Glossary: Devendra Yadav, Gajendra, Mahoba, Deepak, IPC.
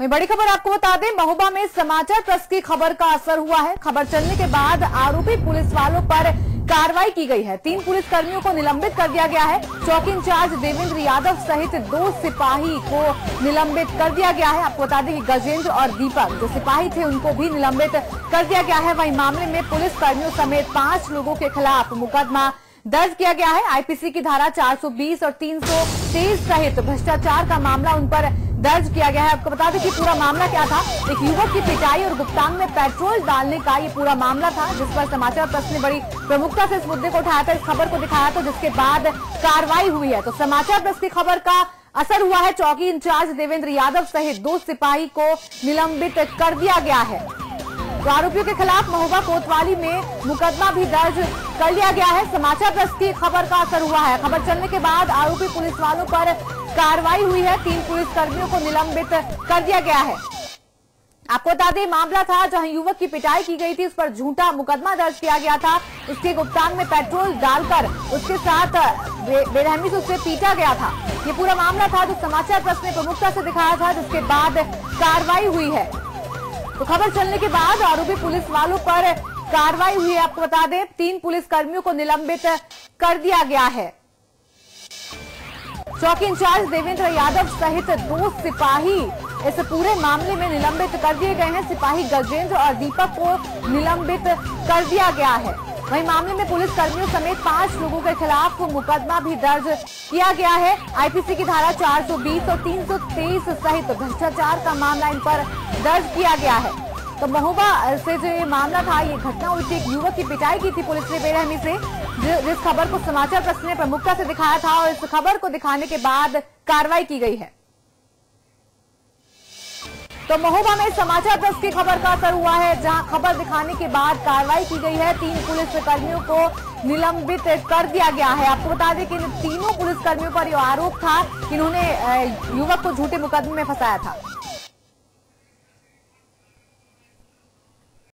वहीं बड़ी खबर आपको बता दें, महोबा में समाचार पत्र की खबर का असर हुआ है। खबर चलने के बाद आरोपी पुलिस वालों पर कार्रवाई की गई है। 3 पुलिसकर्मियों को निलंबित कर दिया गया है। चौकी इंचार्ज देवेंद्र यादव सहित 2 सिपाही को निलंबित कर दिया गया है। आपको बता दें कि गजेंद्र और दीपक जो सिपाही थे उनको भी निलंबित कर दिया गया है। वहीं मामले में पुलिसकर्मियों समेत 5 लोगों के खिलाफ मुकदमा दर्ज किया गया है। आईपीसी की धारा 420 और 323 सहित भ्रष्टाचार का मामला उन पर दर्ज किया गया है। आपको बता दें कि पूरा मामला क्या था, एक युवक की पिटाई और गुप्तांग में पेट्रोल डालने का ये पूरा मामला था, जिस पर समाचार पत्र ने बड़ी प्रमुखता से इस मुद्दे को उठाया था, इस खबर को दिखाया था, जिसके बाद कार्रवाई हुई है। तो समाचार पत्र की खबर का असर हुआ है। चौकी इंचार्ज देवेंद्र यादव सहित 2 सिपाही को निलंबित कर दिया गया है। तो आरोपियों के खिलाफ महोबा कोतवाली में मुकदमा भी दर्ज कर लिया गया है। समाचार पत्र की खबर का असर हुआ है। खबर चलने के बाद आरोपी पुलिस वालों पर कार्रवाई हुई है। 3 पुलिसकर्मियों को निलंबित कर दिया गया है। आपको बता दें मामला था जहां युवक की पिटाई की गई थी, उस पर झूठा मुकदमा दर्ज किया गया था। उसके गुप्तांग में पेट्रोल डालकर उसके साथ बेरहमी से उससे पीटा गया था। ये पूरा मामला था जो समाचार पत्र ने प्रमुखता से दिखाया था, जिसके बाद कार्रवाई हुई है। तो खबर चलने के बाद आरोपी पुलिस वालों पर कार्रवाई हुई है। आपको बता दें 3 पुलिसकर्मियों को निलंबित कर दिया गया है। चौकी इंचार्ज देवेंद्र यादव सहित 2 सिपाही इस पूरे मामले में निलंबित कर दिए गए हैं। सिपाही गजेंद्र और दीपक को निलंबित कर दिया गया है। वहीं मामले में पुलिस कर्मियों समेत 5 लोगों के खिलाफ मुकदमा भी दर्ज किया गया है। आईपीसी की धारा 420 और 323 सहित भ्रष्टाचार का मामला इन पर दर्ज किया गया है। तो महोबा से जो ये मामला था, ये घटना हुई थी, एक युवक की पिटाई की थी पुलिस ने बेरहमी से, जिस खबर को समाचार पत्र ने प्रमुखता से दिखाया था, और इस खबर को दिखाने के बाद कार्रवाई की गई है। तो महोबा में समाचार पत्र की खबर का असर हुआ है, जहां खबर दिखाने के बाद कार्रवाई की गई है। 3 पुलिसकर्मियों को निलंबित कर दिया गया है। आपको बता दें कि इन 3 पुलिसकर्मियों पर यह आरोप था कि इन्होंने युवक को झूठे मुकदमे में फंसाया था।